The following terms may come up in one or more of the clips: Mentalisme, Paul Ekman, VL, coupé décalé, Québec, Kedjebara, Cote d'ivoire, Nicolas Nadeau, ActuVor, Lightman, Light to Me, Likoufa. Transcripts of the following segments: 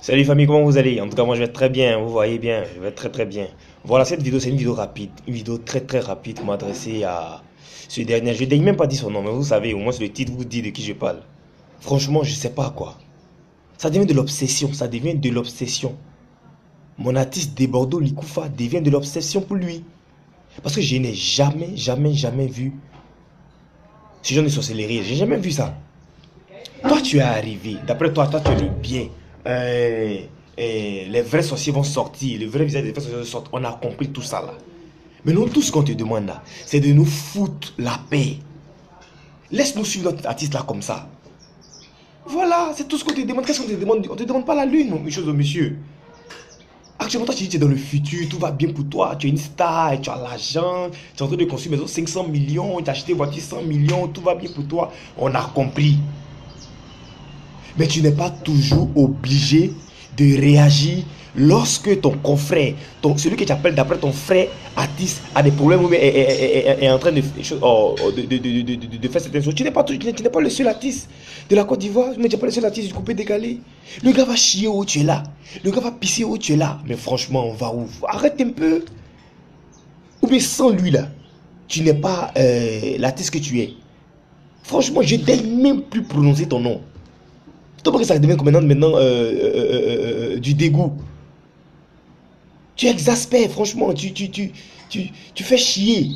Salut famille, comment vous allez? En tout cas, moi je vais être très bien, vous voyez bien, je vais être très bien. Voilà, cette vidéo, c'est une vidéo rapide, une vidéo très rapide, m'adresser à ce dernier. Je n'ai même pas dit son nom, mais vous savez, au moins le titre vous dit de qui je parle. Franchement, je sais pas quoi. Ça devient de l'obsession, ça devient de l'obsession. Mon artiste de Bordeaux, Likoufa, devient de l'obsession pour lui. Parce que je n'ai jamais vu ce genre de sorcellerie, j'ai jamais vu ça. Toi, tu es arrivé, d'après toi, tu es bien. Les vrais sorciers vont sortir, les vrais visages des vrais sorciers sortent. On a compris tout ça là. Mais nous, tout ce qu'on te demande là, c'est de nous foutre la paix. Laisse-nous suivre notre artiste là comme ça. Voilà, c'est tout ce qu'on te demande. Qu'est-ce qu'on te demande? On te demande pas la lune, une chose, monsieur. Actuellement, toi, tu dis que tu es dans le futur, tout va bien pour toi, tu es une star, tu as l'argent, tu es en train de construire une maison 500 millions, tu as acheté une voiture 100 millions, tout va bien pour toi. On a compris. Mais tu n'es pas toujours obligé de réagir lorsque ton confrère, celui que tu appelles d'après ton frère artiste, a des problèmes ou est en train de faire certaines choses. Tu n'es pas le seul artiste de la Côte d'Ivoire, tu n'es pas le seul artiste du coupé décalé. Le gars va chier où tu es là, le gars va pisser où tu es là. Mais franchement, on va où? Arrête un peu. Ou bien sans lui là, tu n'es pas l'artiste que tu es. Franchement, je ne daigne même plus prononcer ton nom. Tant que ça devient comme maintenant du dégoût. Tu exaspères, franchement, tu fais chier.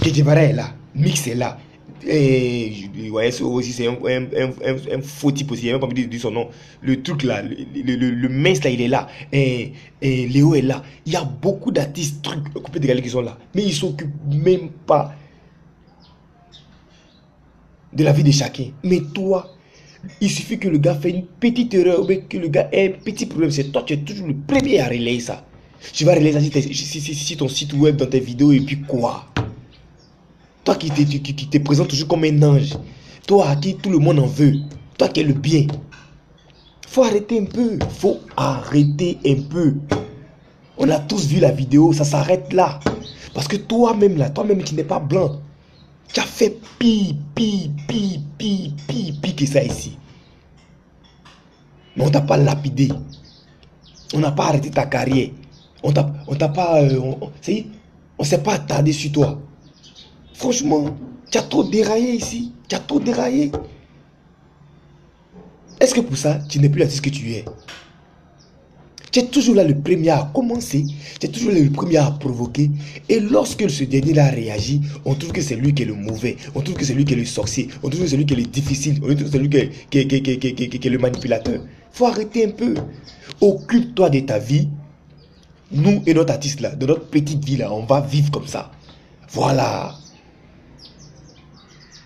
Kedjebara est là, Mix est là. Et vous voyez, c'est un faux type aussi, il n'a même pas envie de dire son nom. Le truc là, le mince là, il est là. Et Léo est là. Il y a beaucoup d'artistes, trucs, coupés de galets qui sont là. Mais ils ne s'occupent même pas de la vie de chacun. Mais toi, il suffit que le gars fait une petite erreur ou que le gars ait un petit problème. C'est toi, tu es toujours le premier à relayer ça. Tu vas relayer ça si ton site web, dans tes vidéos et puis quoi. Toi qui te présentes toujours comme un ange. Toi à qui tout le monde en veut. Toi qui es le bien. Faut arrêter un peu. Faut arrêter un peu. On a tous vu la vidéo, ça s'arrête là. Parce que toi-même là, toi-même qui n'es pas blanc. Tu as fait pire que ça ici. Mais on t'a pas lapidé. On n'a pas arrêté ta carrière. On t'a pas... on s'est pas attardé sur toi. Franchement, tu as trop déraillé ici. Tu as trop déraillé. Est-ce que pour ça, tu n'es plus l'artiste que tu es? Tu es toujours là le premier à commencer, tu es toujours là le premier à provoquer. Et lorsque ce dernier-là réagit, on trouve que c'est lui qui est le mauvais, on trouve que c'est lui qui est le sorcier, on trouve que c'est lui qui est le difficile, on trouve que c'est lui qui est le manipulateur. Faut arrêter un peu. Occupe-toi de ta vie. Nous et notre artiste-là, de notre petite vie-là, on va vivre comme ça. Voilà.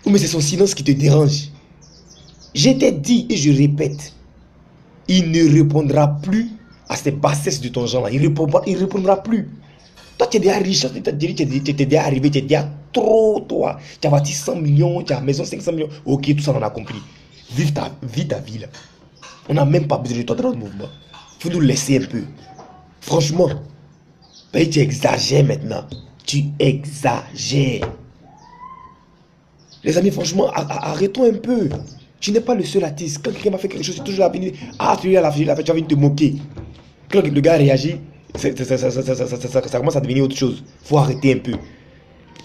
Mais c'est son silence qui te dérange. Je t'ai dit et je répète, il ne répondra plus à ces bassesses de ton genre là, il répondra plus. Toi tu es déjà riche, tu es déjà arrivé, tu es déjà trop toi. Tu as bâti 100 millions, tu as maison 500 millions. Ok, tout ça on a compris. Vive ta vie là. On n'a même pas besoin de toi dans le mouvement. Faut nous laisser un peu. Franchement, ben, tu exagères maintenant. Tu exagères. Les amis, franchement, arrêtons un peu. Tu n'es pas le seul artiste. Quand quelqu'un m'a fait quelque chose, c'est toujours la venir. Ah, tu es là, tu vas venir te moquer. Quand le gars réagit, ça commence à devenir autre chose. Faut arrêter un peu.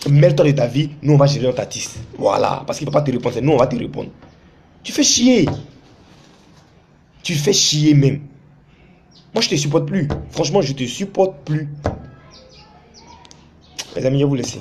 Mêle-toi de ta vie, nous on va gérer notre artiste. Voilà, parce qu'il ne peut pas te répondre, nous on va te répondre. Tu fais chier. Tu fais chier même. Moi je te supporte plus. Franchement, je te supporte plus. Les amis, je vais vous laisser.